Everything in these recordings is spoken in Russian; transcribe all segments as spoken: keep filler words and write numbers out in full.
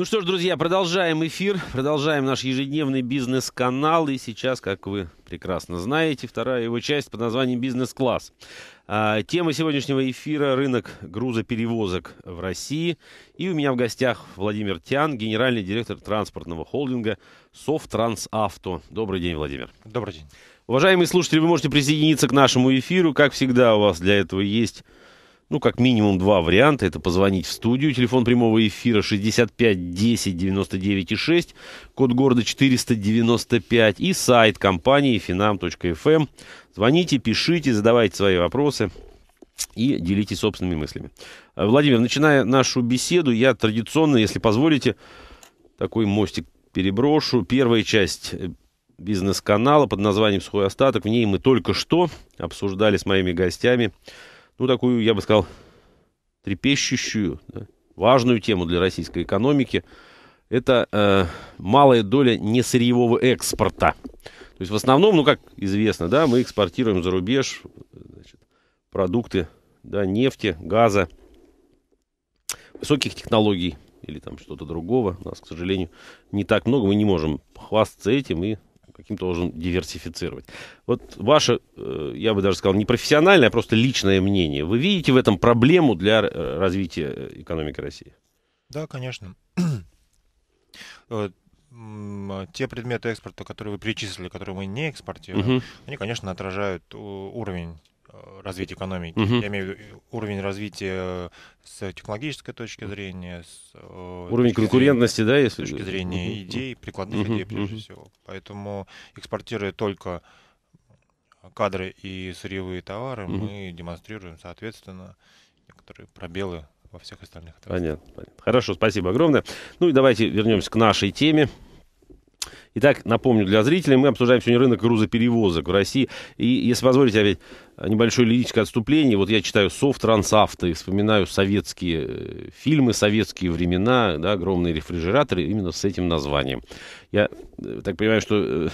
Ну что ж, друзья, продолжаем эфир, продолжаем наш ежедневный бизнес-канал. И сейчас, как вы прекрасно знаете, вторая его часть под названием «Бизнес-класс». Тема сегодняшнего эфира – рынок грузоперевозок в России. И у меня в гостях Владимир Тян, генеральный директор транспортного холдинга «Совтрансавто». Добрый день, Владимир. Добрый день. Уважаемые слушатели, вы можете присоединиться к нашему эфиру. Как всегда, у вас для этого есть, ну, как минимум два варианта. Это позвонить в студию. Телефон прямого эфира шестьдесят пять десять девяносто девять шесть, код города четыреста девяносто пять и сайт компании Финам точка эф эм. Звоните, пишите, задавайте свои вопросы и делитесь собственными мыслями. Владимир, начиная нашу беседу, я традиционно, если позволите, такой мостик переброшу. Первая часть бизнес-канала под названием «Сухой остаток». В ней мы только что обсуждали с моими гостями, ну, такую, я бы сказал, трепещущую, да, важную тему для российской экономики. Это э, малая доля несырьевого экспорта. То есть в основном, ну, как известно, да, мы экспортируем за рубеж, значит, продукты, да, нефти, газа, высоких технологий или там что-то другого. У нас, к сожалению, не так много, мы не можем хвастаться этим и каким-то должен диверсифицировать. Вот ваше, я бы даже сказал, не профессиональное, а просто личное мнение. Вы видите в этом проблему для развития экономики России? Да, конечно. Те предметы экспорта, которые вы перечислили, которые мы не экспортируем, угу, они, конечно, отражают уровень развития экономики. Угу. Я имею в виду уровень развития с технологической точки зрения, с уровень конкурентности, да, если с точки зрения угу, идей, прикладных угу, идей прежде угу, всего. Поэтому, экспортируя только кадры и сырьевые товары, угу, мы демонстрируем, соответственно, некоторые пробелы во всех остальных отраслях. Понятно, понятно. Хорошо, спасибо огромное. Ну и давайте вернемся к нашей теме. Итак, напомню для зрителей, мы обсуждаем сегодня рынок грузоперевозок в России. И, если позволите, опять небольшое лирическое отступление. Вот я читаю «Совтрансавто» и вспоминаю советские фильмы, советские времена, да, огромные рефрижераторы именно с этим названием. Я так понимаю, что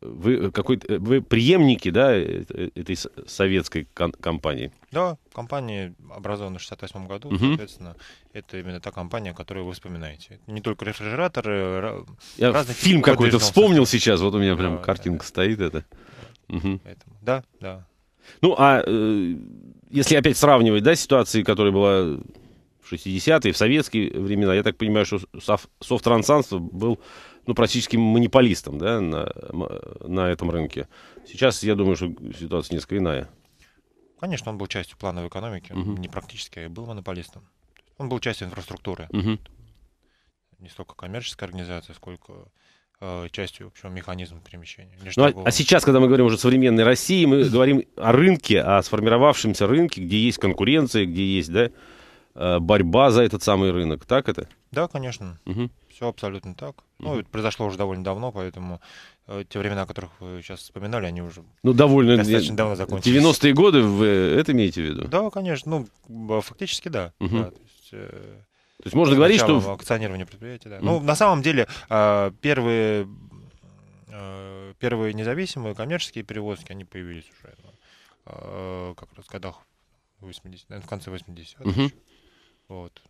вы, какой-то, вы преемники, да, этой советской компании? Да, компания образована в шестьдесят восьмом году, угу, соответственно, это именно та компания, которую вы вспоминаете. Не только рефрижераторы. Я разных фильм какой-то вспомнил сейчас, вот у меня прям да, картинка да, стоит. Это. Угу. Поэтому, да, да. Ну, а э, если опять сравнивать, да, ситуации, которая была в шестидесятые, в советские времена, я так понимаю, что Совтрансавто был, ну, практически монополистом, да, на, на этом рынке. Сейчас, я думаю, что ситуация несколько иная. Конечно, он был частью плановой экономики, uh-huh, не практически, а был монополистом. Он был частью инфраструктуры. Uh-huh. Не столько коммерческой организации, сколько э, частью общего механизма перемещения. Ну, а, а сейчас, когда мы говорим уже о современной России, мы говорим о рынке, о сформировавшемся рынке, где есть конкуренция, где есть, да, борьба за этот самый рынок. Так это? Да, конечно. Uh-huh. Все абсолютно так. Ну, это произошло уже довольно давно, поэтому э, те времена, о которых вы сейчас вспоминали, они уже ну, довольно достаточно давно закончились. девяностые годы вы это имеете в виду? Да, конечно. Ну, фактически да. Угу. Да, то есть, э, то есть можно говорить, что... акционирование предприятия, да. Угу. Ну, на самом деле, э, первые, э, первые независимые коммерческие перевозки, они появились уже э, как раз в годах восьмидесятых, в конце восьмидесятых. Угу. Вот.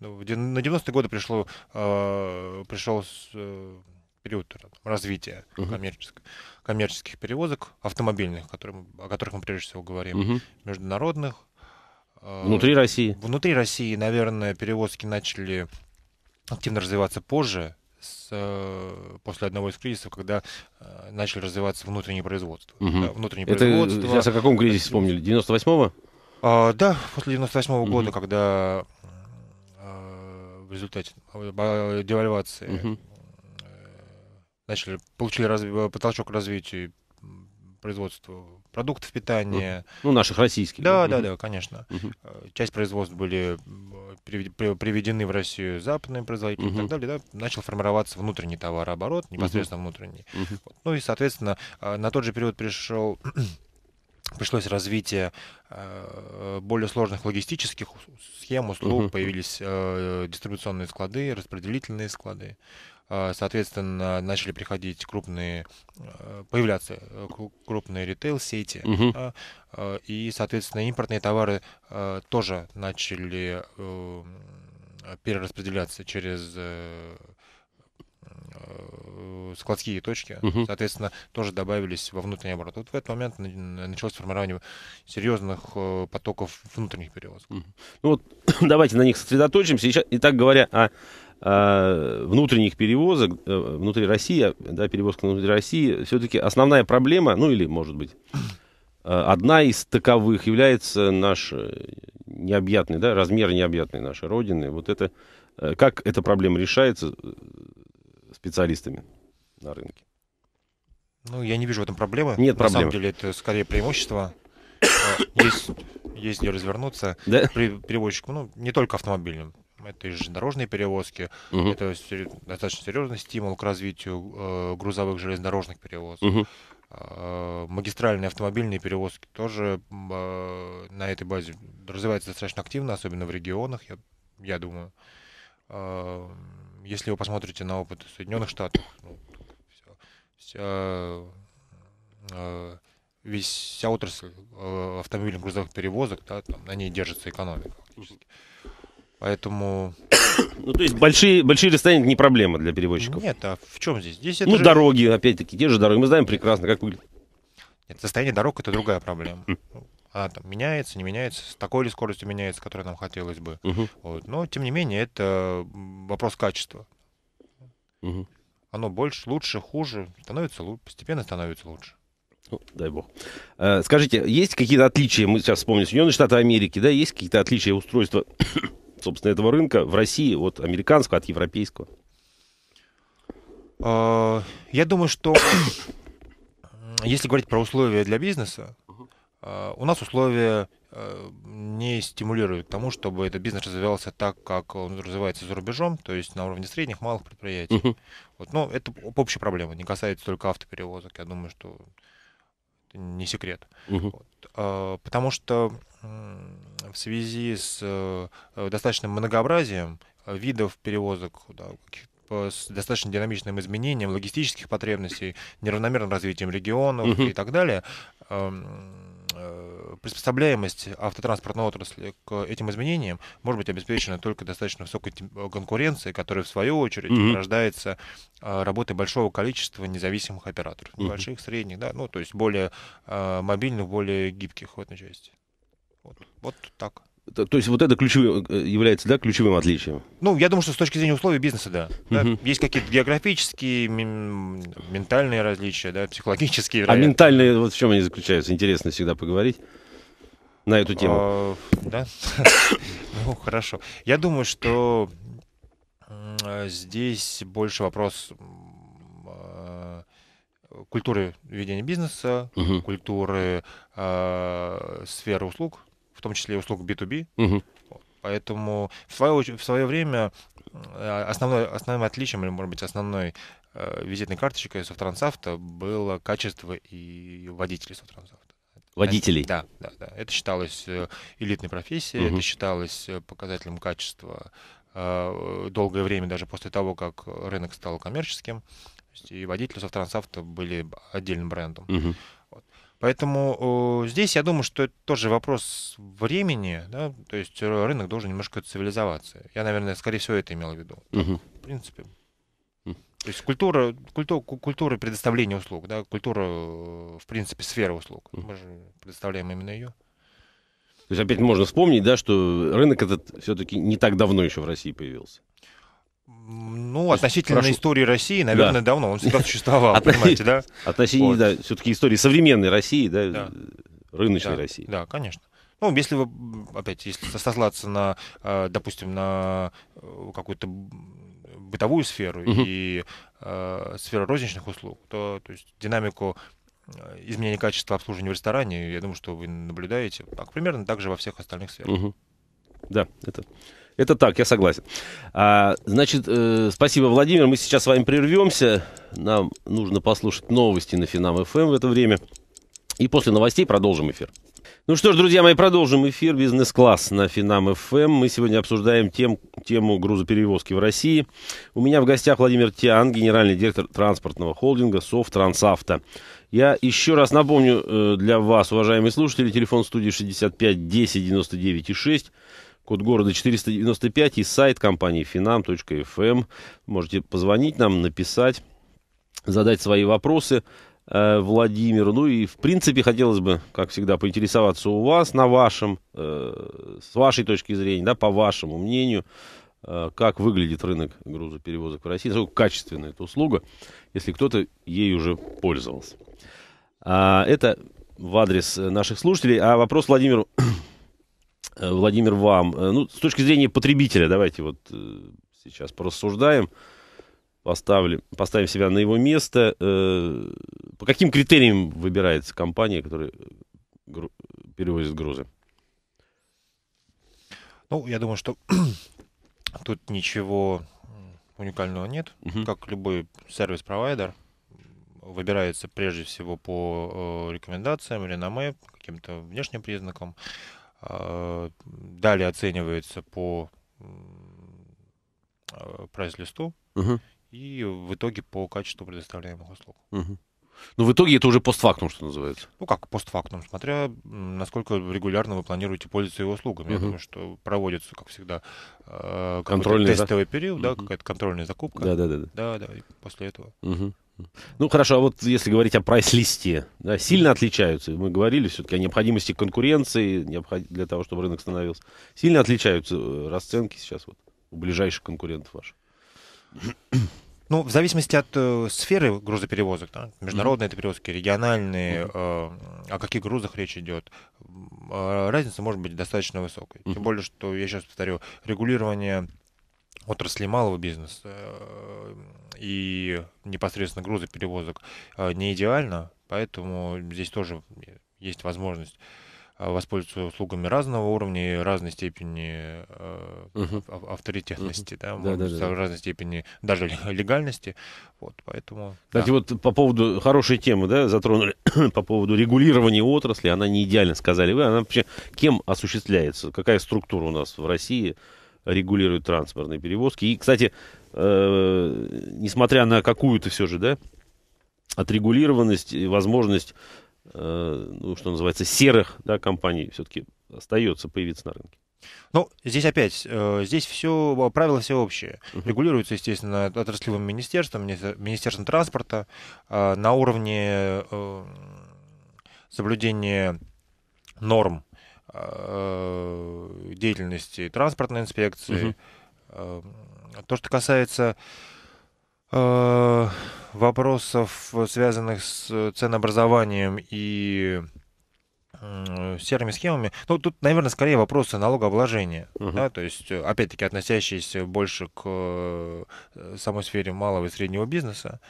На девяностые годы пришло, э, пришел с, э, период развития uh-huh, коммерческих, коммерческих перевозок, автомобильных, которые, о которых мы прежде всего говорим, uh-huh, международных. Э, внутри России. Внутри России, наверное, перевозки начали активно развиваться позже, с, после одного из кризисов, когда э, начали развиваться внутренние производства. Uh-huh. Да, внутренние это производства. Сейчас о каком кризисе вспомнили? девяносто восьмого? Э, да, после девяносто восьмого uh-huh, года, когда... в результате девальвации uh-huh, начали, получили разв... потолчок к развитию производства продуктов питания. Uh-huh. Ну, наших российских. Да, uh-huh, да, да, конечно. Uh-huh. Часть производств были приведены в Россию западными производителями uh-huh, и так далее. Да? Начал формироваться внутренний товарооборот, непосредственно uh-huh, внутренний. Uh-huh. Вот. Ну и, соответственно, на тот же период пришел... пришлось развитие э, более сложных логистических схем, услуг, uh-huh, появились э, дистрибуционные склады, распределительные склады. Э, соответственно, начали приходить крупные, э, появляться крупные ритейл-сети. Uh-huh. Да, э, и, соответственно, импортные товары э, тоже начали э, перераспределяться через складские точки, угу. соответственно, тоже добавились во внутренний оборот. Вот в этот момент началось формирование серьезных потоков внутренних перевозок. Угу. Ну вот, давайте на них сосредоточимся. Сейчас, итак, говоря о, о внутренних перевозок внутри России, да, перевозка внутри России, все-таки основная проблема, ну или, может быть, одна из таковых является наш необъятный, да, размер необъятной нашей Родины. Вот это, как эта проблема решается специалистами на рынке? Ну, я не вижу в этом проблемы. Нет проблемы. На самом деле, это скорее преимущество. Есть, есть где развернуться. Да? Перевозчикам, ну, не только автомобильным. Это и железнодорожные перевозки, угу. это достаточно серьезный стимул к развитию э, грузовых железнодорожных перевозок. Угу. Магистральные автомобильные перевозки тоже э, на этой базе развиваются достаточно активно, особенно в регионах, я, я думаю. Э, если вы посмотрите на опыт Соединенных Штатов, ну, все, вся, э, весь, вся отрасль э, автомобильных грузовых перевозок, да, там, на ней держится экономика фактически. Поэтому... Ну, то есть большие, большие расстояния не проблема для перевозчиков. Нет, а в чем здесь? Здесь это ну, же... дороги, опять-таки, те же дороги. Мы знаем прекрасно, как выглядит. Нет, состояние дорог – это другая проблема. Она там меняется, не меняется, с такой ли скоростью меняется, которой нам хотелось бы. Угу. Вот. Но, тем не менее, это вопрос качества. Угу. Оно больше, лучше, хуже, становится лучше, постепенно становится лучше. Ну, дай бог. Скажите, есть какие-то отличия, мы сейчас вспомним, Соединенные Штаты Америки, да, есть какие-то отличия устройства... собственно, этого рынка в России от американского, от европейского? Я думаю, что если говорить про условия для бизнеса, у нас условия не стимулируют к тому, чтобы этот бизнес развивался так, как он развивается за рубежом, то есть на уровне средних, малых предприятий. Uh-huh. Вот, но это общая проблема, не касается только автоперевозок, я думаю, что это не секрет. Uh-huh. Вот, потому что в связи с достаточным многообразием видов перевозок, да, с достаточно динамичным изменением логистических потребностей, неравномерным развитием регионов [S2] Uh-huh. [S1] И так далее, приспособляемость автотранспортной отрасли к этим изменениям может быть обеспечена только достаточно высокой конкуренцией, которая в свою очередь [S2] Uh-huh. [S1] Рождается работой большого количества независимых операторов, небольших, [S2] Uh-huh. [S1] Средних, да, ну, то есть более мобильных, более гибких в этой части. Вот, вот так. То, то есть вот это ключевым, является, да, ключевым отличием? Ну, я думаю, что с точки зрения условий бизнеса, да. да угу. Есть какие-то географические, ментальные различия, да, психологические. Вероятно. А ментальные, вот в чем они заключаются? Интересно всегда поговорить на эту тему. Да? Ну, хорошо. Я думаю, что здесь больше вопрос... культуры ведения бизнеса, uh-huh. культуры э, сферы услуг, в том числе и услуг би ту би. Uh-huh. Поэтому в свое, в свое время основной, основным отличием, или, может быть, основной э, визитной карточкой Совтрансавто было качество и водителей Совтрансавто. Водителей? Да, да, да. Это считалось элитной профессией, uh-huh. это считалось показателем качества э, долгое время, даже после того, как рынок стал коммерческим. И водители Совтрансавто были отдельным брендом. Угу. Вот. Поэтому э, здесь, я думаю, что это тоже вопрос времени, да? То есть рынок должен немножко цивилизоваться. Я, наверное, скорее всего, это имел в виду. Угу. В принципе. Угу. То есть культура, культура, культура предоставления услуг, да? Культура, в принципе, сферы услуг. Угу. Мы же предоставляем именно ее. То есть опять можно вспомнить, да, что рынок этот все-таки не так давно еще в России появился. Ну, относительно прошу... истории России, наверное, да. давно. Он всегда существовал, От... понимаете, да? Относительно, вот. Да, все-таки истории современной России, да, да. рыночной да. России. Да, конечно. Ну, если вы, опять, если сослаться на, допустим, на какую-то бытовую сферу угу. и э, сферу розничных услуг, то, то есть динамику изменения качества обслуживания в ресторане, я думаю, что вы наблюдаете так, примерно так же во всех остальных сферах. Угу. Да, это... Это так, я согласен. А, значит, э, спасибо, Владимир. Мы сейчас с вами прервемся. Нам нужно послушать новости на Финам точка эф эм в это время. И после новостей продолжим эфир. Ну что ж, друзья мои, продолжим эфир «Бизнес-класс» на Финам точка эф эм. Мы сегодня обсуждаем тем, тему грузоперевозки в России. У меня в гостях Владимир Тян, генеральный директор транспортного холдинга «Совтрансавто». Я еще раз напомню для вас, уважаемые слушатели, телефон студии шестьдесят пять десять девяносто девять и шесть. код города четыреста девяносто пять и сайт компании Финам точка эф эм. Можете позвонить нам, написать, задать свои вопросы Владимиру. Ну и, в принципе, хотелось бы, как всегда, поинтересоваться у вас, на вашем, э, с вашей точки зрения, да, по вашему мнению, э, как выглядит рынок грузоперевозок в России, насколько качественная эта услуга, если кто-то ей уже пользовался. А, это в адрес наших слушателей. А вопрос Владимиру, Владимир, вам. Ну, с точки зрения потребителя, давайте вот э, сейчас порассуждаем. Поставлю, поставим себя на его место. По каким критериям выбирается компания, которая перевозит грузы? Ну, я думаю, что тут ничего уникального нет. Угу. Как любой сервис-провайдер, выбирается прежде всего по рекомендациям, реноме, каким-то внешним признакам. Далее оценивается по прайс-листу. Угу. И в итоге по качеству предоставляемых услуг. Угу. Но в итоге это уже постфактум, что называется. Ну как постфактум, смотря насколько регулярно вы планируете пользоваться его услугами. Угу. Я думаю, что проводится, как всегда, контрольный тестовый да? период, угу. да, какая-то контрольная закупка. Да, да, да. да. да, да и после этого. Угу. Ну хорошо, а вот если говорить о прайс-листе, да, сильно отличаются, мы говорили все-таки о необходимости конкуренции для того, чтобы рынок становился. Сильно отличаются расценки сейчас вот у ближайших конкурентов ваших? Ну, в зависимости от э, сферы грузоперевозок, да, международные mm-hmm. это перевозки, региональные, э, о каких грузах речь идет, э, разница может быть достаточно высокой. Mm-hmm. Тем более, что, я сейчас повторю, регулирование отрасли малого бизнеса э, и непосредственно грузоперевозок э, не идеально, поэтому здесь тоже есть возможность воспользоваться услугами разного уровня, разной степени э, угу. авторитетности, угу. Да, да, да, да. разной степени даже легальности. Вот, поэтому, Кстати, да. вот по поводу хорошей темы, да, затронули по поводу регулирования отрасли, она не идеально, сказали вы, она вообще кем осуществляется, какая структура у нас в России регулирует транспортные перевозки. И, кстати, э, несмотря на какую-то все же, да, отрегулированность и возможность ну, что называется, серых, да, компаний все-таки остается появиться на рынке. Ну, здесь опять, здесь все, правила все общие. Uh-huh. Регулируется, естественно, отраслевым министерством, министерством транспорта на уровне соблюдения норм деятельности транспортной инспекции. Uh-huh. То, что касается вопросов, связанных с ценообразованием и серыми схемами, ну, тут, наверное, скорее вопросы налогообложения, uh-huh. да, то есть, опять-таки, относящиеся больше к самой сфере малого и среднего бизнеса,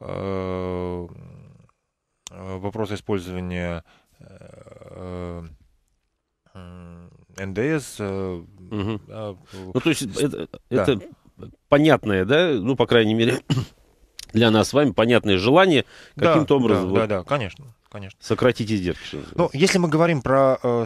вопросы использования эн дэ эс. Uh-huh. да, ну, то есть, это... Да. это... понятное, да, ну, по крайней мере, для нас с вами понятное желание каким-то да, образом да, вот, да, да, конечно, конечно. сократить издержки. Ну, если мы говорим про э,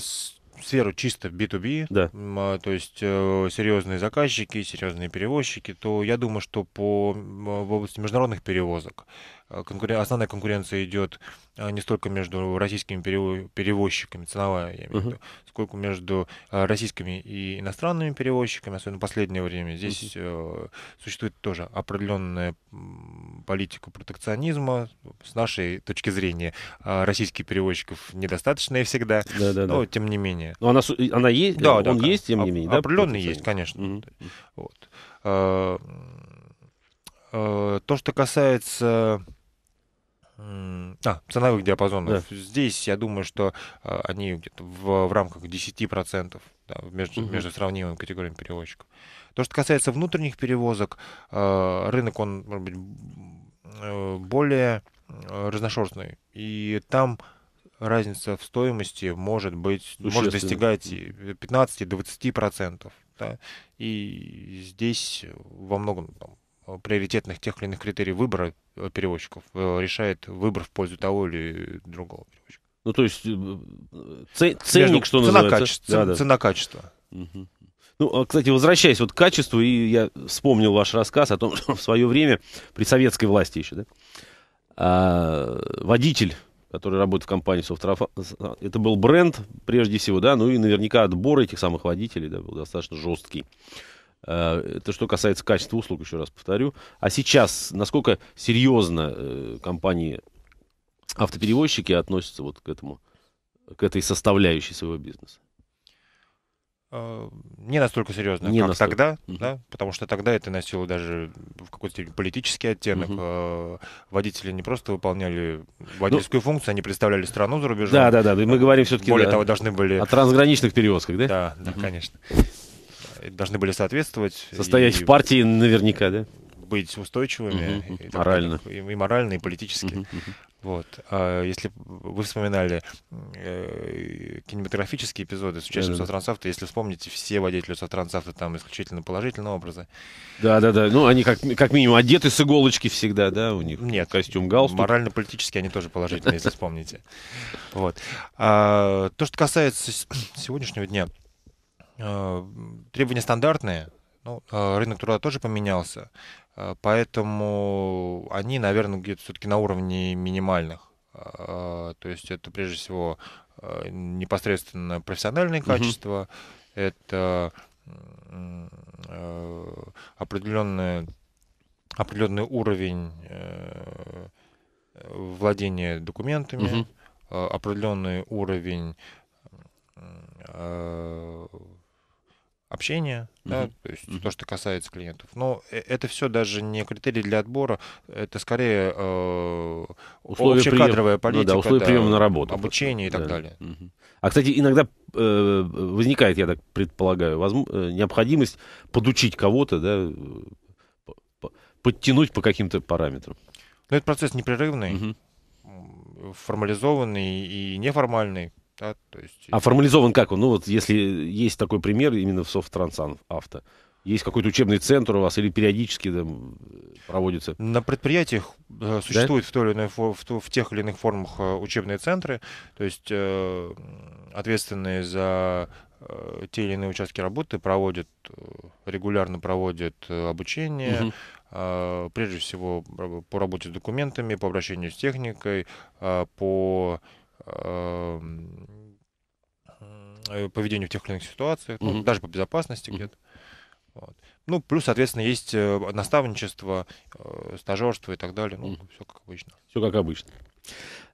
сферу чисто би ту би, да. э, то есть э, серьезные заказчики, серьезные перевозчики, то я думаю, что по, в области международных перевозок конкурен... основная конкуренция идет не столько между российскими перев... перевозчиками, ценовая, я имею в виду, uh-huh. сколько между российскими и иностранными перевозчиками, особенно в последнее время. Здесь uh-huh. существует тоже определенная политика протекционизма. С нашей точки зрения российских перевозчиков недостаточно всегда, да, да, но да. тем не менее. Но она, она есть, да, он да, есть, тем не менее. Определенно да, есть, конечно. Uh-huh. Вот. А, а, то, что касается... А, ценовых диапазонов. Да. Здесь, я думаю, что а, они где-то в, в рамках десяти процентов да, между, угу. между сравнимыми категориями перевозчиков. То, что касается внутренних перевозок, а, рынок, он, может быть, более разношерстный. И там разница в стоимости может быть, может достигать пятнадцати-двадцати процентов. Да? И здесь во многом... Там, приоритетных тех или иных критерий выбора перевозчиков решает выбор в пользу того или другого перевозчика. Ну, то есть ц... ценник, между... что называется? Качество, да, да. Цена-качество. Угу. Ну, кстати, возвращаясь вот к качеству, и я вспомнил ваш рассказ о том, что в свое время при советской власти еще, да, водитель который работает в компании Совтрансавто. Это был бренд, прежде всего, да, ну и наверняка отбор этих самых водителей, да, был достаточно жесткий. Это что касается качества услуг, еще раз повторю. А сейчас, насколько серьезно компании, автоперевозчики относятся вот к этому, к этой составляющей своего бизнеса? Не настолько серьезно, не как настолько. Тогда, uh-huh. да, потому что тогда это носило даже в какой-то степени политический оттенок. Uh-huh. Водители не просто выполняли водительскую ну, функцию, они представляли страну за рубежом. Да, да, да, мы говорим все-таки более да, того, должны были... о трансграничных перевозках, да? Да, да, uh-huh. конечно. Должны были соответствовать. Состоять и... в партии наверняка, да? Быть устойчивыми. Uh-huh. и, морально. И, и морально, и политически. Uh-huh. Uh-huh. Вот. А если вы вспоминали э, кинематографические эпизоды с участием да, Совтрансавто, да. если вспомните, все водители Совтрансавто там исключительно положительные образы. Да-да-да, ну они как, как минимум одеты с иголочки всегда, да, у них Нет, костюм, галстук. Морально-политически они тоже положительные, если вспомните. Вот. А то, что касается сегодняшнего дня, требования стандартные, ну, рынок труда тоже поменялся. Поэтому они, наверное, где-то все-таки на уровне минимальных. То есть это, прежде всего, непосредственно профессиональные качества, угу. это определенный, определенный уровень владения документами, угу. определенный уровень общение, uh-huh. да, то есть uh-huh. то, что касается клиентов. Но это все даже не критерий для отбора, это скорее э, общекадровая политика, ну, да, условия да, приема на работу, обучение и так да. далее. Uh-huh. А, кстати, иногда э, возникает, я так предполагаю, возможно, необходимость подучить кого-то, да, подтянуть по каким-то параметрам. Но этот процесс непрерывный, uh-huh. формализованный и неформальный. Да, то есть... А формализован как он? Ну вот если есть такой пример именно в Совтрансавто, есть какой-то учебный центр у вас или периодически там, проводится? На предприятиях э, существуют да? в, той или иной, в, в тех или иных формах учебные центры, то есть э, ответственные за э, те или иные участки работы проводят, регулярно проводят обучение, угу. э, прежде всего по работе с документами, по обращению с техникой, э, по... поведению в тех или иных ситуациях, mm-hmm. ну, даже по безопасности mm-hmm. где-то. Вот. Ну, плюс, соответственно, есть наставничество, стажерство и так далее. Ну, mm-hmm. все как обычно. Все как обычно.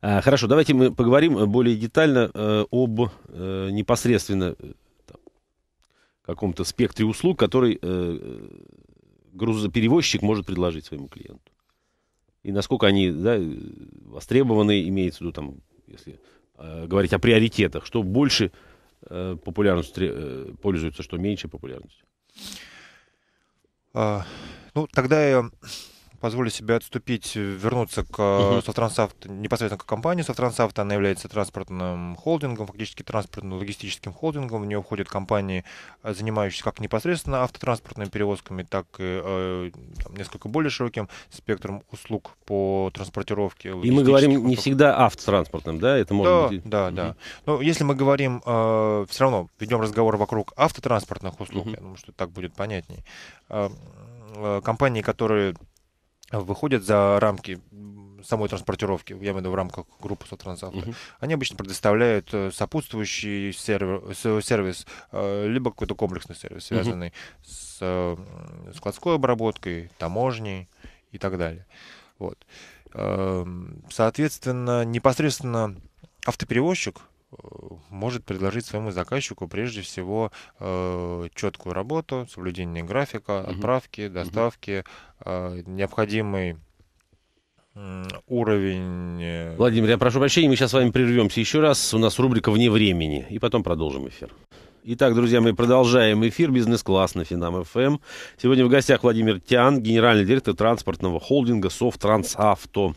А, хорошо, давайте мы поговорим более детально э, об э, непосредственно э, там, каком-то спектре услуг, который э, грузоперевозчик может предложить своему клиенту. И насколько они да, востребованы, имеется в виду там если э, говорить о приоритетах, что больше э, популярностью э, пользуется, что меньше популярностью? А, ну, тогда я позволю себе отступить, вернуться к uh-huh. Совтрансавто, непосредственно к компании Совтрансавто. Она является транспортным холдингом, фактически транспортно-логистическим холдингом. В нее входят компании, занимающиеся как непосредственно автотранспортными перевозками, так и э, там, несколько более широким спектром услуг по транспортировке. И мы говорим услуг. Не всегда автотранспортным, да? Это может да, быть... да, uh-huh. да. Но если мы говорим, э, все равно ведем разговор вокруг автотранспортных услуг, uh-huh. я думаю, что так будет понятнее. Э, э, компании, которые выходят за рамки самой транспортировки, я имею в виду в рамках группы Совтрансавто, uh-huh. они обычно предоставляют сопутствующий сервис, сервис либо какой-то комплексный сервис, связанный uh-huh. с складской обработкой, таможней и так далее. Вот. Соответственно, непосредственно автоперевозчик может предложить своему заказчику прежде всего э, четкую работу, соблюдение графика, отправки, доставки, э, необходимый э, уровень... Владимир, я прошу прощения, мы сейчас с вами прервемся еще раз. У нас рубрика «Вне времени», и потом продолжим эфир. Итак, друзья мои, продолжаем эфир «Бизнес-класс» на Финам.ФМ. Сегодня в гостях Владимир Тян, генеральный директор транспортного холдинга «Совтрансавто».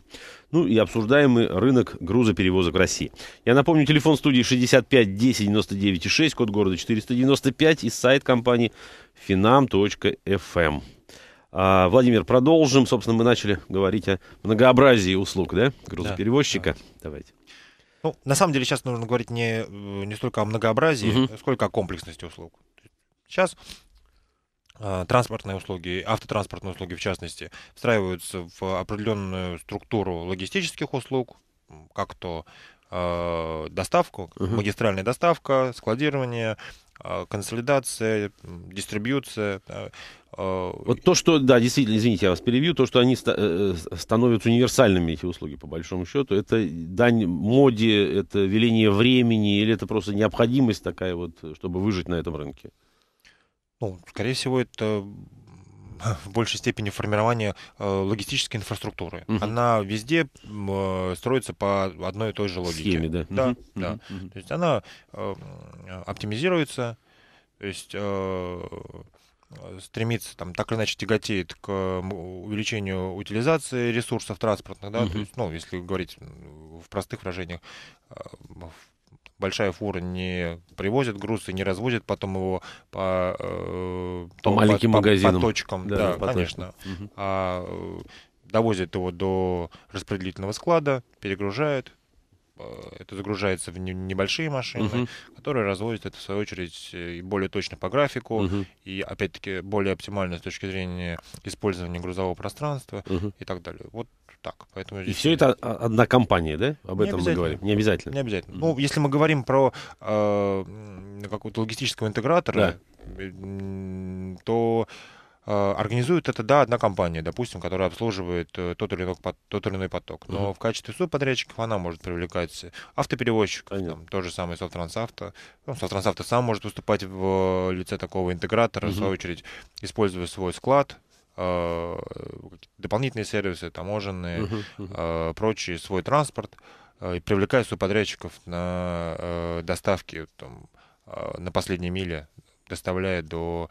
Ну и обсуждаем мы рынок грузоперевозок в России. Я напомню, телефон студии шестьдесят пять десять девяносто девять шесть, код города четыреста девяносто пять и сайт компании финам точка эф эм. А, Владимир, продолжим. Собственно, мы начали говорить о многообразии услуг, да, грузоперевозчика. Да, да. Давайте. Ну, на самом деле сейчас нужно говорить не, не столько о многообразии, угу. сколько о комплексности услуг. Сейчас... транспортные услуги, автотранспортные услуги в частности, встраиваются в определенную структуру логистических услуг, как-то э, доставку, uh-huh. магистральная доставка, складирование, э, консолидация, дистрибьюция. Э, вот то, что, да, действительно, извините, я вас перебью, то, что они ста- э, становятся универсальными, эти услуги, по большому счету, это дань моде, это веление времени, или это просто необходимость такая вот, чтобы выжить на этом рынке? Ну, скорее всего, это... в большей степени формирование э, логистической инфраструктуры. Uh-huh. Она везде э, строится по одной и той же логике. Схеме, да. Да, uh-huh. да. Uh-huh. То есть она э, оптимизируется, то есть э, стремится, там, так или иначе тяготеет к увеличению утилизации ресурсов транспортных, да, uh-huh. то есть, ну, если говорить в простых выражениях, э, большая фура не привозит груз и не развозит потом его по, э, по маленьким по, магазинам, по точкам, да, да по конечно. Угу. А, довозит его до распределительного склада, перегружает, это загружается в небольшие машины, угу. которые развозят это в свою очередь и более точно по графику, угу. и опять-таки более оптимально с точки зрения использования грузового пространства угу. и так далее. Вот. Так, поэтому здесь... И все это одна компания, да? Об этом мы говорим? Не обязательно. Не обязательно. Mm-hmm. Ну, если мы говорим про э, какого-то логистического интегратора, да. то э, организует это, да, одна компания, допустим, которая обслуживает э, тот, или иной, тот или иной поток. Но mm-hmm. в качестве субподрядчиков она может привлекать автоперевозчиков, mm-hmm. там, то же самое Совтрансавто. Ну, Совтрансавто сам может выступать в лице такого интегратора, mm-hmm. в свою очередь, используя свой склад, дополнительные сервисы, таможенные, uh-huh, uh-huh. прочие, свой транспорт, и привлекая субподрядчиков на доставки там, на последней миле, доставляя до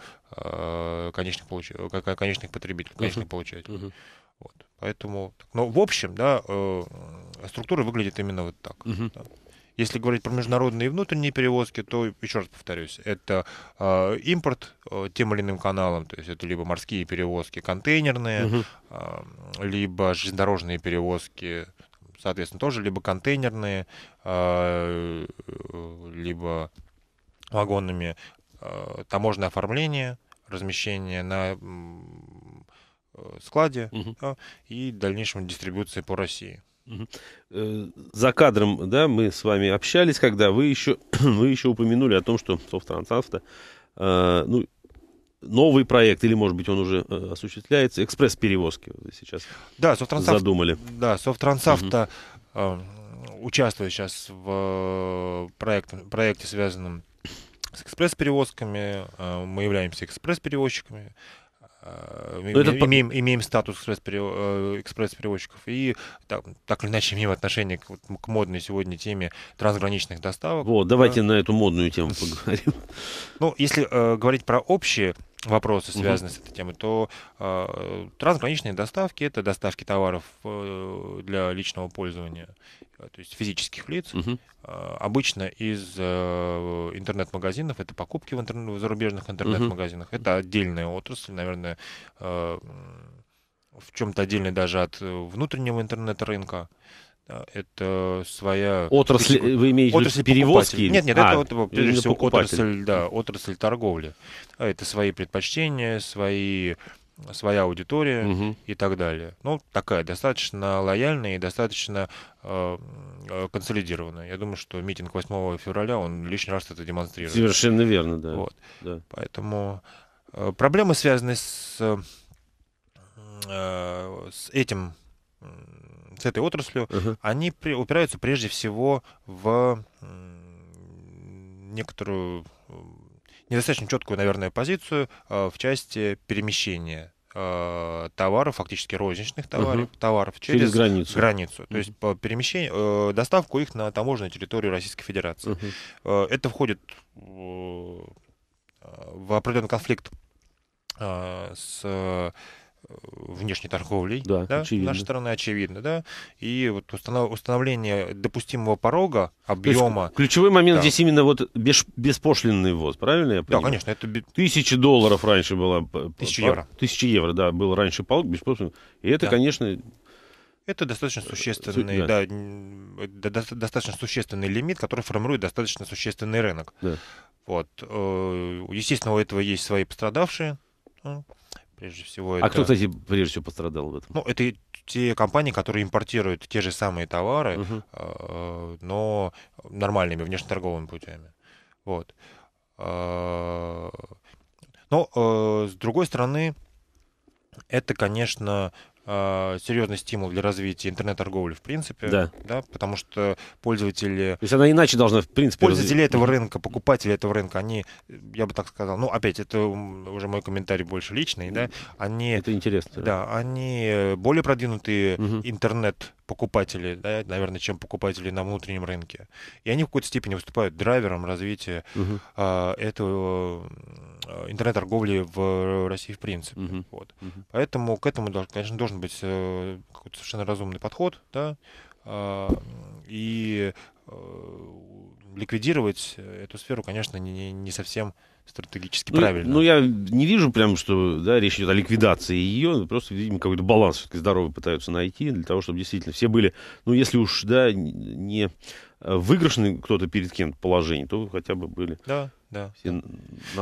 конечных, получ... конечных потребителей, конечных uh-huh. получателей. Uh-huh. Вот. Поэтому, но в общем, да, структура выглядит именно вот так. Uh-huh. Да. Если говорить про международные и внутренние перевозки, то, еще раз повторюсь, это э, импорт э, тем или иным каналом, то есть это либо морские перевозки контейнерные, угу. э, либо железнодорожные перевозки, соответственно, тоже либо контейнерные, э, либо вагонами, э, таможенное оформление, размещение на э, складе угу. да, и в дальнейшем дистрибьюции по России. За кадром, да, мы с вами общались, когда вы еще, вы еще упомянули о том, что Совтрансавто, э, ну, новый проект, или, может быть, он уже э, осуществляется, экспресс-перевозки вы сейчас да, Совтрансавто, задумали. Да, Совтрансавто угу. э, участвует сейчас в проект, проекте, связанном с экспресс-перевозками, э, мы являемся экспресс-перевозчиками. Это... Имеем, имеем статус экспресс-перевозчиков и так, так или иначе имеем отношение к, к модной сегодня теме трансграничных доставок. Вот, давайте а... на эту модную тему поговорим. Ну, если э, говорить про общие вопросы, связанные угу. с этой темой, то э, трансграничные доставки — это доставки товаров э, для личного пользования, то есть физических лиц, угу. э, обычно из э, интернет-магазинов, это покупки в, интернет, в зарубежных интернет-магазинах, угу. это отдельная отрасль, наверное, э, в чем-то отдельная даже от внутреннего интернет-рынка. Это своя... Отрасль, Пис... вы имеете отрасль перевозки? Или... Нет, нет, а, это вот, прежде всего отрасль, да, отрасль торговли. Это свои предпочтения, свои... своя аудитория угу. и так далее. Ну, такая достаточно лояльная и достаточно э, консолидированная. Я думаю, что митинг восьмого февраля, он лишний раз это демонстрирует. Совершенно верно, да. Вот. Да. Поэтому э, проблемы, связанные с, э, с этим... с этой отраслью, uh-huh. они при, упираются прежде всего в некоторую, недостаточно четкую, наверное, позицию э, в части перемещения э, товаров, фактически розничных товаров, uh-huh. товаров через, через границу. границу. Uh-huh. То есть по перемещению, э, доставку их на таможенную территорию Российской Федерации. Uh-huh. Э, это входит в, в определенный конфликт э, с... внешней торговлей, да, да, с нашей стороны, очевидно, да, и вот установ... установление допустимого порога, объема. Ключевой момент да. здесь именно вот беш... беспошлинный ввоз, правильно я понимаю? Да, конечно. Это... Тысяча долларов раньше было. Тысяча евро. Тысяча евро, да, был раньше порог беспошлинный. И это, да. конечно... Это достаточно существенный, да. Да, достаточно существенный лимит, который формирует достаточно существенный рынок. Да. Вот. Естественно, у этого есть свои пострадавшие, Прежде всего, а это... кто, кстати, прежде всего пострадал в этом? Ну, это те компании, которые импортируют те же самые товары, uh-huh. но нормальными внешнеторговыми путями. Вот. Но, с другой стороны, это, конечно, серьезный стимул для развития интернет-торговли в принципе, да. Да, потому что пользователи... То есть она иначе должна в принципе... Пользователи этого рынка, покупатели этого рынка, они, я бы так сказал, ну опять, это уже мой комментарий больше личный, да, они... Это интересно. Да, да. Они более продвинутые угу. интернет-покупатели, да, наверное, чем покупатели на внутреннем рынке. И они в какой-то степени выступают драйвером развития угу. а, этого интернет-торговли в России в принципе. Угу. Вот. Угу. Поэтому к этому, конечно, должен быть какой-то совершенно разумный подход, да, и ликвидировать эту сферу, конечно, не, не совсем стратегически ну, правильно. Ну, я не вижу прям, что да, речь идет о ликвидации ее, просто, видимо, какой-то баланс здоровый пытаются найти для того, чтобы действительно все были, ну, если уж, да, не выигрышный кто-то перед кем-то положение, то хотя бы были да, да. все на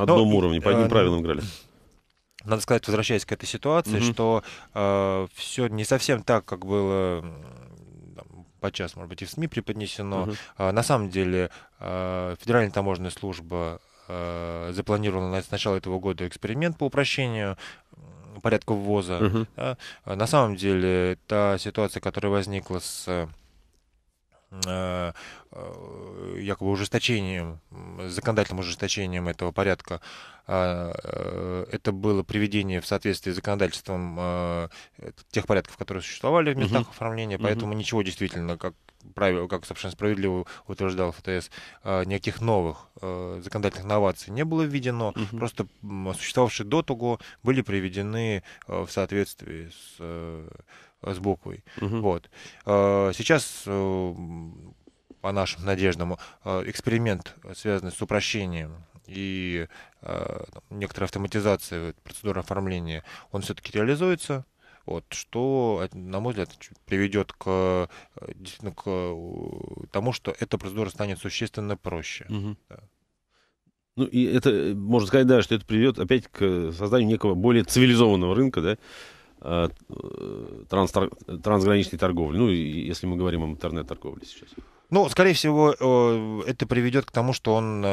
одном Но, уровне, по одним а, правилам играли. Надо сказать, возвращаясь к этой ситуации, mm-hmm. что э, все не совсем так, как было там, подчас, может быть, и в СМИ преподнесено. Mm-hmm. э, на самом деле э, Федеральная таможенная служба э, запланировала на, с начала этого года эксперимент по упрощению порядка ввоза. Mm-hmm. да. э, на самом деле та ситуация, которая возникла с... якобы ужесточением, законодательным ужесточением этого порядка. Это было приведение в соответствии с законодательством тех порядков, которые существовали в местах угу. оформления, поэтому угу. ничего действительно, как правило, как совершенно справедливо утверждал ФТС, никаких новых законодательных новаций не было введено, угу. просто существовавшие до того были приведены в соответствии с... с буквой. Угу. Вот. Сейчас, по нашим надеждам, эксперимент, связанный с упрощением и некоторой автоматизацией процедуры оформления, он все-таки реализуется, вот, что, на мой взгляд, приведет к, действительно, к тому, что эта процедура станет существенно проще. Угу. Да. Ну, и это, можно сказать, да, что это приведет опять к созданию некого более цивилизованного рынка, да, Транс трансграничной торговли, ну, если мы говорим о интернет-торговле сейчас. Ну, скорее всего, это приведет к тому, что он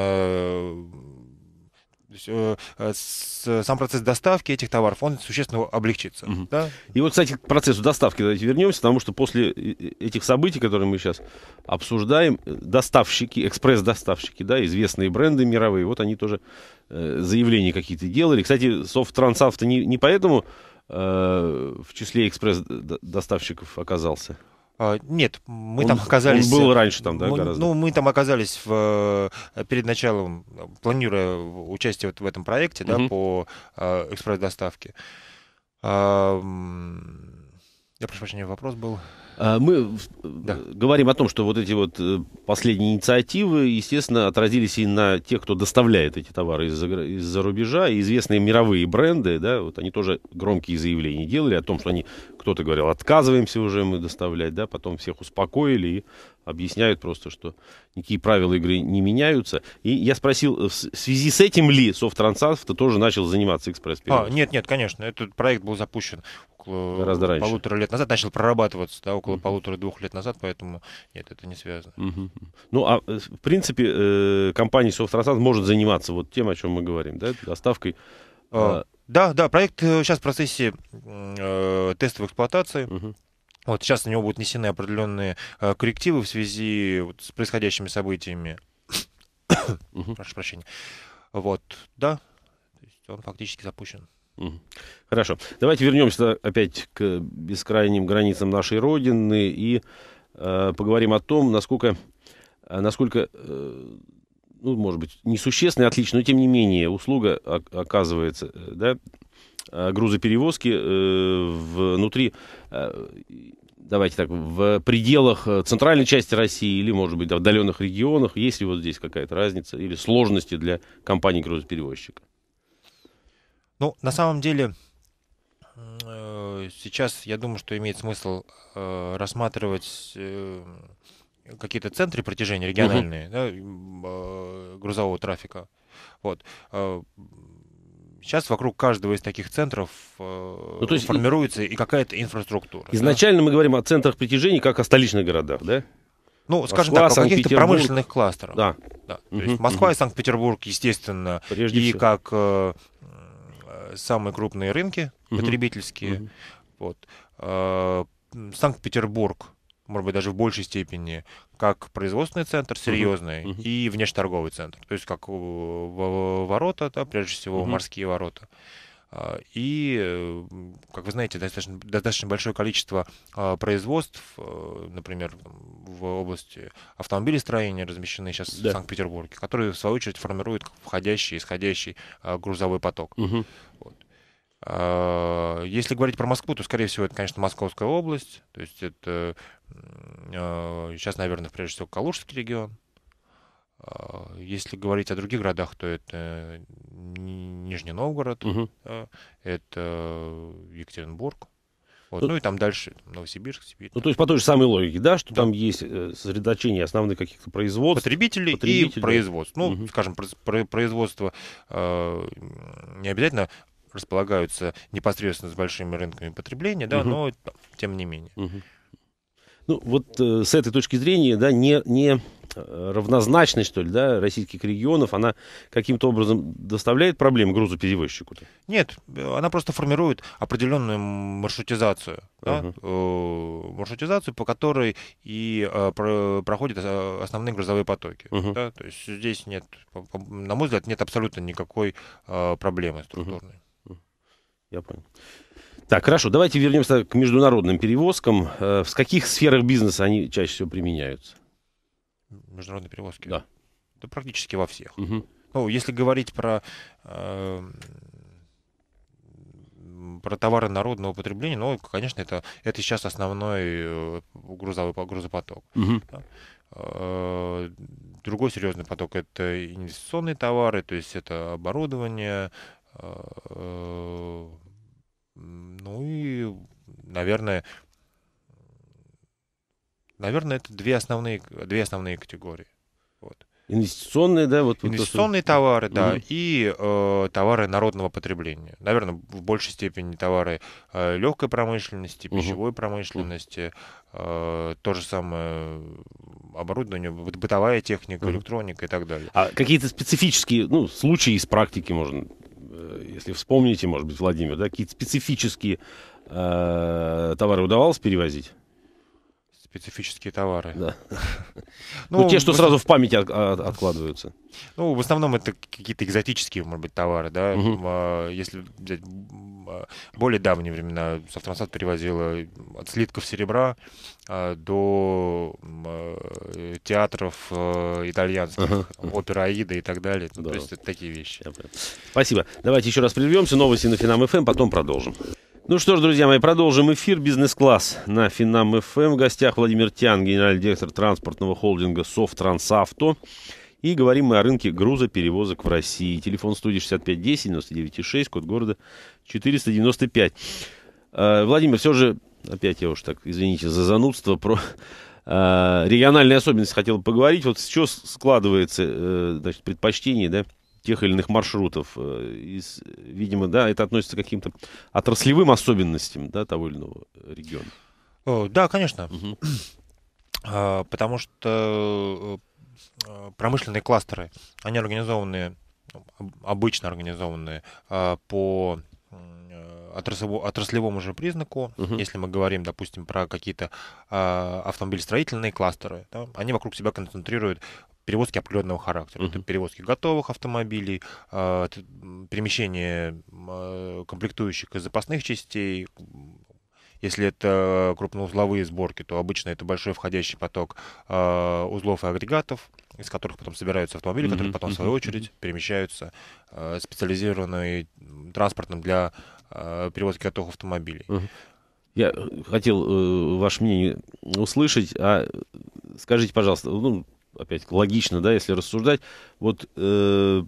сам процесс доставки этих товаров, он существенно облегчится. Угу. Да? И вот, кстати, к процессу доставки давайте вернемся, потому что после этих событий, которые мы сейчас обсуждаем, доставщики, экспресс-доставщики, да, известные бренды мировые, вот они тоже заявления какие-то делали. Кстати, Совтрансавто не, не поэтому в числе экспресс-доставщиков оказался? Нет, мы он, там оказались... Он был раньше там, да, мы, гораздо? Ну, мы там оказались в, перед началом, планируя участие вот в этом проекте, угу. да, по экспресс-доставке. Я прошу прощения, вопрос был... Мы да. говорим о том, что вот эти вот последние инициативы, естественно, отразились и на тех, кто доставляет эти товары из-за из-за рубежа. И известные мировые бренды, да, вот они тоже громкие заявления делали о том, что они, кто-то говорил, отказываемся уже мы доставлять, да, потом всех успокоили и объясняют просто, что никакие правила игры не меняются. И я спросил, в связи с этим ли Совтрансавто тоже начал заниматься экспресс-перевозкой? А, нет, нет, конечно, этот проект был запущен около гораздо раньше. Полутора лет назад, начал прорабатываться, да, около полутора-двух лет назад, поэтому нет, это не связано. Угу. Ну, а в принципе, компания Совтрансавто может заниматься вот тем, о чем мы говорим, да, доставкой. А, да, да, проект сейчас в процессе э, тестовой эксплуатации. Угу. Вот сейчас на него будут внесены определенные э, коррективы в связи вот, с происходящими событиями. Угу. Прошу прощения. Вот, да, то есть он фактически запущен. Угу. Хорошо. Давайте вернемся опять к бескрайним границам нашей Родины и э, поговорим о том, насколько, насколько э, ну, может быть, несущественно и отлично, но тем не менее услуга оказывается, да, грузоперевозки э, внутри, э, давайте так, в пределах центральной части России или, может быть, в отдаленных регионах, есть ли вот здесь какая-то разница или сложности для компании-грузоперевозчика? Ну, на самом деле, э, сейчас, я думаю, что имеет смысл э, рассматривать... Э, какие-то центры притяжения региональные, угу. да, э, грузового трафика. Вот. Сейчас вокруг каждого из таких центров э, ну, то есть формируется и, и какая-то инфраструктура. Изначально да? мы говорим о центрах притяжения, как о столичных городах, да? Ну, скажем Москва, так, о каких-то промышленных кластерах. Да. Да. Угу, то есть Москва угу. и Санкт-Петербург, естественно, прежде и всего. Как э, самые крупные рынки угу. потребительские. Угу. Вот. Э, Санкт-Петербург, может быть, даже в большей степени, как производственный центр серьезный uh-huh. и внешнеторговый центр. То есть как ворота, да, прежде всего uh-huh. морские ворота. И, как вы знаете, достаточно, достаточно большое количество производств, например, в области автомобилестроения размещены сейчас да. в Санкт-Петербурге, которые, в свою очередь, формируют входящий и исходящий грузовой поток. Uh-huh. Вот. Если говорить про Москву, то, скорее всего, это, конечно, Московская область. То есть это сейчас, наверное, прежде всего Калужский регион. Если говорить о других городах, то это Нижний Новгород, угу. это Екатеринбург. Вот. Ну, ну и там дальше там, Новосибирск, Сибирь. Ну, там. То есть по той же самой логике, да, что да. там есть сосредоточение основных каких-то производств. Потребителей, потребителей. и производств. Ну, угу. скажем, производство не обязательно... располагаются непосредственно с большими рынками потребления, да, угу. но тем не менее. Угу. Ну, вот э, с этой точки зрения, да, не, не равнозначность, что ли, да, российских регионов, она каким-то образом доставляет проблем грузоперевозчику-то? Нет, она просто формирует определенную маршрутизацию, угу. да, э, маршрутизацию, по которой и э, про, проходят основные грузовые потоки. Угу. Да, то есть здесь нет, на мой взгляд, нет абсолютно никакой э, проблемы структурной. Угу. Я понял. Так, хорошо, давайте вернемся к международным перевозкам. В каких сферах бизнеса они чаще всего применяются? Международные перевозки? Да. Да практически во всех. Угу. Ну, если говорить про, э, про товары народного потребления, ну, конечно, это, это сейчас основной грузовой, грузопоток. Угу. Да. Другой серьезный поток – это инвестиционные товары, то есть это оборудование, ну и, наверное, наверное, это две основные, две основные категории. Вот. Инвестиционные, да? Вот, Инвестиционные вот, товары, угу. да, и э, товары народного потребления. Наверное, в большей степени товары э, легкой промышленности, пищевой угу. промышленности, э, то же самое оборудование, бытовая техника, угу. электроника и так далее. А какие-то специфические ну, случаи из практики можно... Если вспомните, может быть, Владимир, да, какие-то специфические э, товары удавалось перевозить? Специфические товары. Да. Ну, ну, те, что в... сразу в памяти от, от, откладываются. Ну, в основном это какие-то экзотические, может быть, товары, да. Угу. Если взять более давние времена, Совтрансавто перевозила от слитков серебра до театров итальянских, ага. опера Аида и так далее. Да. То есть это такие вещи. Спасибо. Давайте еще раз прервемся. Новости на Финам.ФМ, потом продолжим. Ну что ж, друзья мои, продолжим эфир «Бизнес-класс» на Финам.ФМ. В гостях Владимир Тян, генеральный директор транспортного холдинга «Совтрансавто». И говорим мы о рынке грузоперевозок в России. Телефон студии шестьдесят пять десять девяносто девять шесть, код города четыреста девяносто пять. Владимир, все же, опять я уж так, извините за занудство, про региональные особенности хотел поговорить. Вот с чего складывается, значит, предпочтение, да? тех или иных маршрутов. Из, видимо, да, это относится к каким-то отраслевым особенностям, да, того или иного региона. О, да, конечно. Угу. А, потому что промышленные кластеры, они организованы, обычно организованы а, по отраслевому же признаку. Угу. Если мы говорим, допустим, про какие-то а, автомобилестроительные кластеры, да, они вокруг себя концентрируют перевозки определенного характера. Uh-huh. Это перевозки готовых автомобилей, э, перемещение э, комплектующих и запасных частей. Если это крупноузловые сборки, то обычно это большой входящий поток э, узлов и агрегатов, из которых потом собираются автомобили, uh-huh. которые потом, uh-huh. в свою очередь, перемещаются э, специализированным транспортом для э, перевозки готовых автомобилей. Uh-huh. Я хотел э, ваше мнение услышать. А скажите, пожалуйста, ну, опять логично, да, если рассуждать, вот э,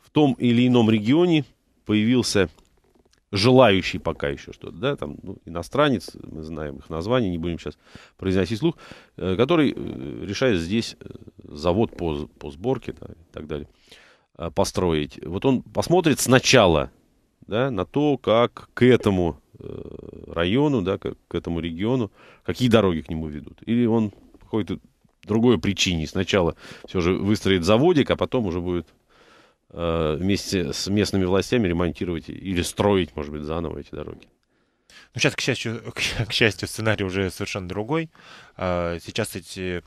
в том или ином регионе появился желающий пока еще что-то, да, там, ну, иностранец, мы знаем их название, не будем сейчас произносить вслух, э, который решает здесь завод по, по сборке, да, и так далее. построить, вот он посмотрит сначала, да, на то, как к этому району, да, как к этому региону, какие дороги к нему ведут. Или он по какой-то другой причине сначала все же выстроит заводик, а потом уже будет э, вместе с местными властями ремонтировать или строить, может быть, заново эти дороги. Ну, сейчас, к счастью, к, к счастью, сценарий уже совершенно другой. Сейчас эти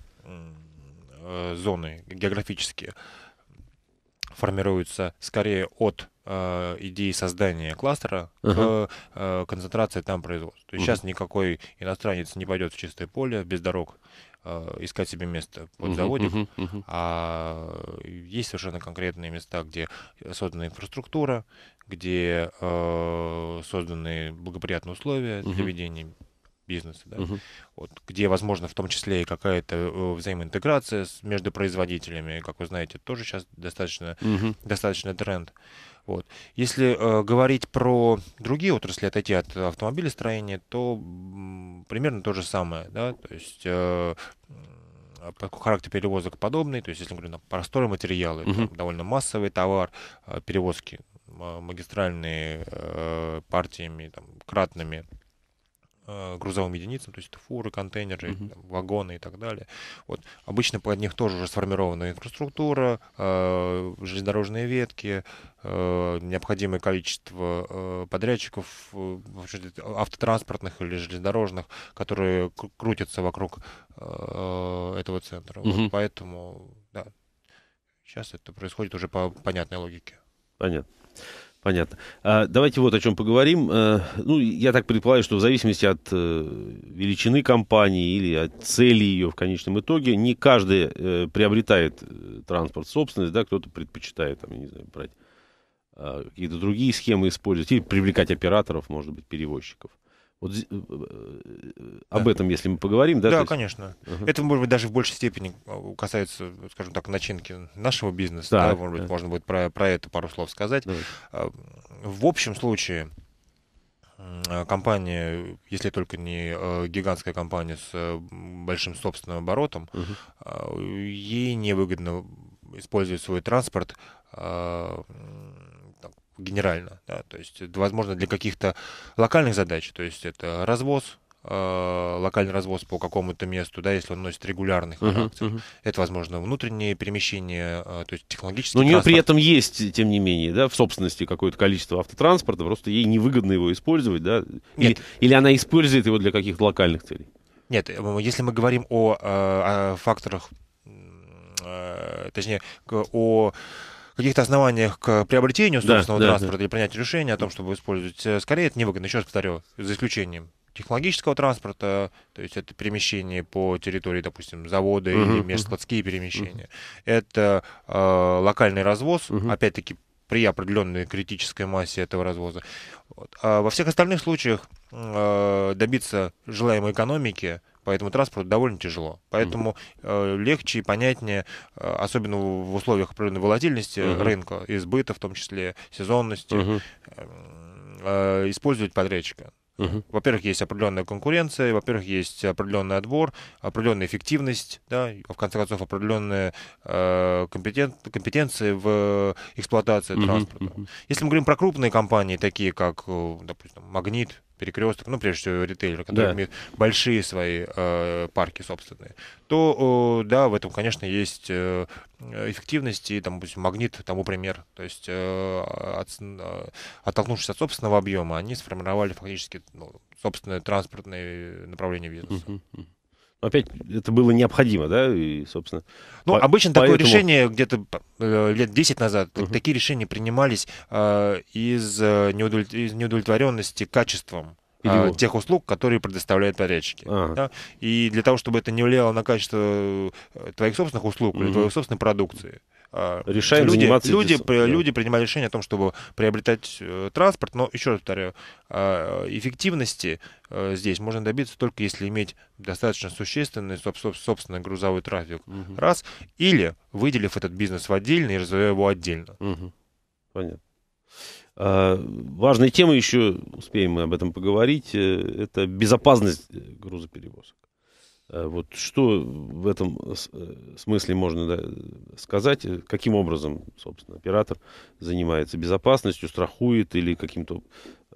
зоны географические формируются скорее от э, идеи создания кластера uh-huh. к э, концентрации там производства. То есть uh-huh. сейчас никакой иностранец не пойдет в чистое поле без дорог э, искать себе место под uh-huh. заводик, uh-huh. Uh-huh. а есть совершенно конкретные места, где создана инфраструктура, где э, созданы благоприятные условия uh-huh. для ведения бизнеса, да? uh-huh. вот, где, возможно, в том числе и какая-то взаимоинтеграция с, между производителями, как вы знаете, тоже сейчас достаточно, uh-huh. достаточно тренд. Вот. Если э, говорить про другие отрасли, отойти от автомобилестроения, то м, примерно то же самое, да? То есть э, характер перевозок подобный, то есть если говорю про стройматериалы, uh-huh. там довольно массовый товар, э, перевозки э, магистральные э, партиями, там, кратными грузовым единицам, то есть это фуры, контейнеры, uh-huh. там, вагоны и так далее. Вот. Обычно под них тоже уже сформирована инфраструктура, э, железнодорожные ветки, э, необходимое количество э, подрядчиков, э, автотранспортных или железнодорожных, которые крутятся вокруг э, этого центра. Uh-huh. Вот поэтому да, сейчас это происходит уже по понятной логике. Понятно. Понятно. Давайте вот о чем поговорим. Ну, я так предполагаю, что в зависимости от величины компании или от цели ее в конечном итоге, не каждый приобретает транспорт в собственность, да, кто-то предпочитает, там, я не знаю, брать какие-то другие схемы использовать или привлекать операторов, может быть, перевозчиков. Вот об да. этом, если мы поговорим, да? Да, есть... конечно. Uh-huh. Это, может быть, даже в большей степени касается, скажем так, начинки нашего бизнеса. Да, да, может да. быть, можно будет про, про это пару слов сказать. Давай. В общем случае, компания, если только не гигантская компания с большим собственным оборотом, uh-huh. ей невыгодно использовать свой транспорт генерально, да, то есть, возможно, для каких-то локальных задач, то есть это развоз, э, локальный развоз по какому-то месту, да, если он носит регулярный характер, uh-huh, uh-huh. это, возможно, внутренние перемещения, э, то есть технологический транспорт. Но у нее при этом есть, тем не менее, да, в собственности какое-то количество автотранспорта, просто ей невыгодно его использовать, да, или, или она использует его для каких-то локальных целей? Нет, если мы говорим о, о факторах, точнее, о каких-то основаниях к приобретению собственного да, транспорта да, да. или принятию решения о том, чтобы использовать, скорее это невыгодно, еще раз повторю, за исключением технологического транспорта, то есть это перемещение по территории, допустим, завода uh-huh, или межскладские uh-huh. перемещения, uh-huh. это э, локальный развоз, uh-huh. опять-таки при определенной критической массе этого развоза. Вот. А во всех остальных случаях э, добиться желаемой экономики поэтому транспорт довольно тяжело. Поэтому uh-huh. э, легче и понятнее, э, особенно в условиях определенной волатильности uh-huh. рынка, избыта, в том числе сезонности, uh-huh. э, э, использовать подрядчика. Uh-huh. Во-первых, есть определенная конкуренция, во-первых, есть определенный отбор, определенная эффективность, да, в конце концов, определенная э, компетен... компетенция в эксплуатации uh-huh. транспорта. Uh-huh. Если мы говорим про крупные компании, такие как, допустим, Магнит, Перекресток, ну, прежде всего, ритейлеры, которые да. имеют большие свои э, парки собственные, то, э, да, в этом, конечно, есть э, эффективность, и, там, допустим, Магнит, тому пример, то есть, э, от, э, оттолкнувшись от собственного объема, они сформировали фактически ну, собственное транспортное направление бизнеса. Uh-huh. Опять это было необходимо, да, и, собственно... Ну, по- обычно поэтому... такое решение где-то э, лет десять назад, uh-huh. такие решения принимались э, из, неудов... из неудовлетворенности качеством э, тех услуг, которые предоставляют подрядчики. Uh-huh. Да? И для того, чтобы это не влияло на качество твоих собственных услуг uh-huh. или твоей собственной продукции, э, люди, люди, при, люди принимали решение о том, чтобы приобретать э, транспорт, но, еще раз повторяю, э, эффективности... здесь можно добиться только если иметь достаточно существенный собственный грузовой трафик. Угу. Раз. Или выделив этот бизнес в отдельный и развивая его отдельно. Угу. Понятно. А, важная тема, еще успеем мы об этом поговорить, это безопасность грузоперевозок. Вот что в этом смысле можно сказать? Каким образом, собственно, оператор занимается безопасностью, страхует или каким-то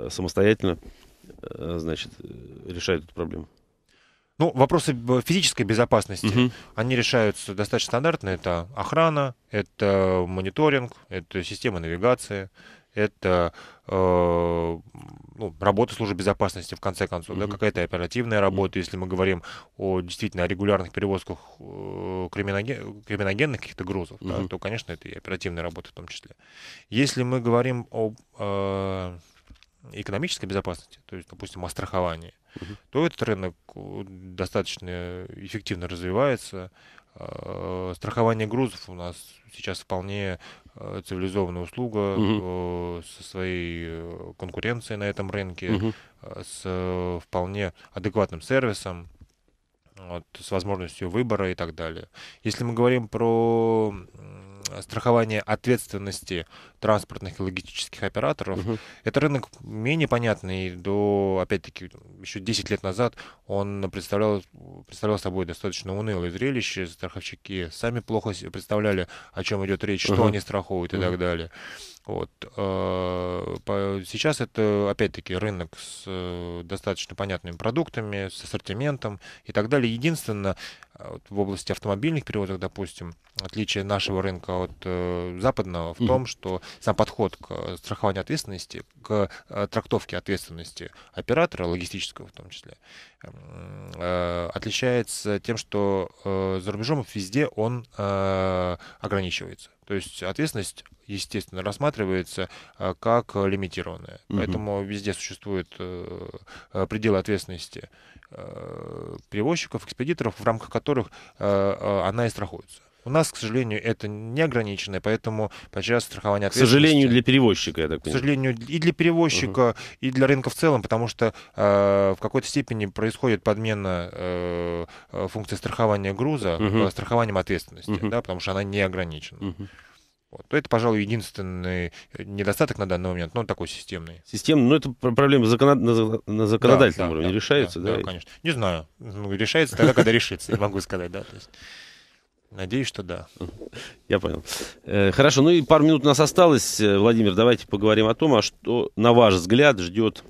самостоятельно, значит, решает эту проблему? Ну, вопросы физической безопасности, угу. они решаются достаточно стандартно. Это охрана, это мониторинг, это система навигации, это э, ну, работа служб безопасности, в конце концов, угу. да, какая-то оперативная работа, если мы говорим о действительно о регулярных перевозках э, криминоген, криминогенных каких-то грузов, угу. да, то, конечно, это и оперативная работа в том числе. Если мы говорим об э, экономической безопасности, то есть, допустим, о страховании, Uh-huh. то этот рынок достаточно эффективно развивается. Страхование грузов у нас сейчас вполне цивилизованная услуга uh-huh. со своей конкуренцией на этом рынке, uh-huh. с вполне адекватным сервисом, вот, с возможностью выбора и так далее. Если мы говорим про страхование ответственности транспортных и логистических операторов, uh-huh. это рынок менее понятный. До, опять-таки, еще десять лет назад он представлял, представлял собой достаточно унылое зрелище. Страховщики сами плохо представляли, о чем идет речь, uh-huh. что они страхуют uh-huh. и так далее. Вот. Сейчас это, опять-таки, рынок с достаточно понятными продуктами, с ассортиментом и так далее. Единственное, в области автомобильных перевозок, допустим, отличие нашего рынка от западного в том, что сам подход к страхованию ответственности, к трактовке ответственности оператора, логистического в том числе, отличается тем, что за рубежом везде он ограничивается. То есть ответственность, естественно, рассматривается как лимитированная. Угу. Поэтому везде существуют пределы ответственности перевозчиков, экспедиторов, в рамках которых она и страхуется. У нас, к сожалению, это не ограничено, поэтому подчас страхование ответственности... К сожалению, для перевозчика, я так понимаю. К сожалению, и для перевозчика, uh-huh. и для рынка в целом, потому что э, в какой-то степени происходит подмена э, функции страхования груза uh-huh. страхованием ответственности, uh-huh. да, потому что она не ограничена. Uh-huh. Вот. Это, пожалуй, единственный недостаток на данный момент, но он такой системный. Системный, но это проблема закона... на законодательном да, уровне. Да, решается, да? Да, да, конечно. Не знаю. Решается тогда, когда решится, не могу сказать, да. Надеюсь, что да. Я понял. Хорошо, ну и пару минут у нас осталось. Владимир, давайте поговорим о том, а что, на ваш взгляд, ждет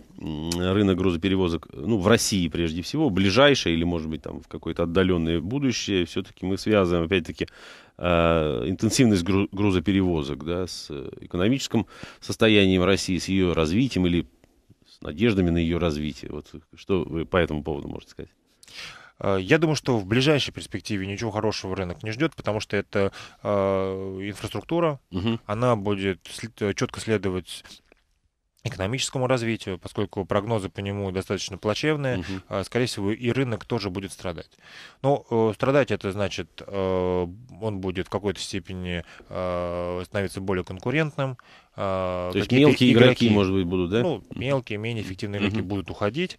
рынок грузоперевозок, ну, в России прежде всего, ближайшее или, может быть, там в какое-то отдаленное будущее. Все-таки мы связываем, опять-таки, интенсивность грузоперевозок, да, с экономическим состоянием России, с ее развитием или с надеждами на ее развитие. Вот что вы по этому поводу можете сказать? Я думаю, что в ближайшей перспективе ничего хорошего рынок не ждет, потому что это э, инфраструктура, угу. она будет четко следовать экономическому развитию, поскольку прогнозы по нему достаточно плачевные, угу. а, скорее всего, и рынок тоже будет страдать. Но э, страдать это значит, э, он будет в какой-то степени э, становиться более конкурентным. Э, То есть мелкие игроки, игроки, может быть, будут, да? Ну, мелкие, менее эффективные игроки угу. будут уходить.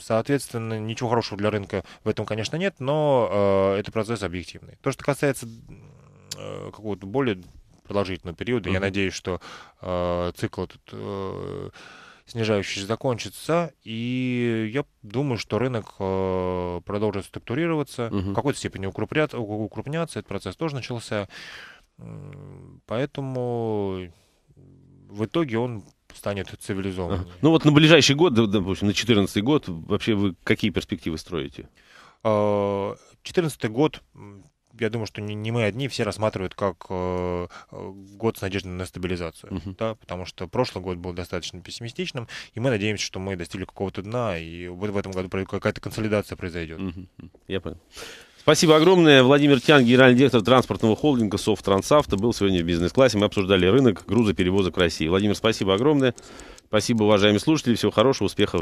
Соответственно, ничего хорошего для рынка в этом, конечно, нет, но э, это процесс объективный. То, что касается э, какого-то более продолжительного периода, mm-hmm. я надеюсь, что э, цикл этот э, снижающийся закончится, и я думаю, что рынок э, продолжит структурироваться, mm-hmm. в какой-то степени укрупняться, укрупняться, этот процесс тоже начался, поэтому в итоге он станет цивилизованным. Ну вот на ближайший год, допустим, на две тысячи четырнадцатый год, вообще вы какие перспективы строите? две тысячи четырнадцатый год, я думаю, что не мы одни, все рассматривают как год с надеждой на стабилизацию, uh-huh. да, потому что прошлый год был достаточно пессимистичным, и мы надеемся, что мы достигли какого-то дна, и в этом году какая-то консолидация произойдет. Uh-huh. Я понял. Спасибо огромное. Владимир Тян, генеральный директор транспортного холдинга «Совтрансавто», был сегодня в «Бизнес-классе». Мы обсуждали рынок грузоперевозок России. Владимир, спасибо огромное. Спасибо, уважаемые слушатели. Всего хорошего, успехов.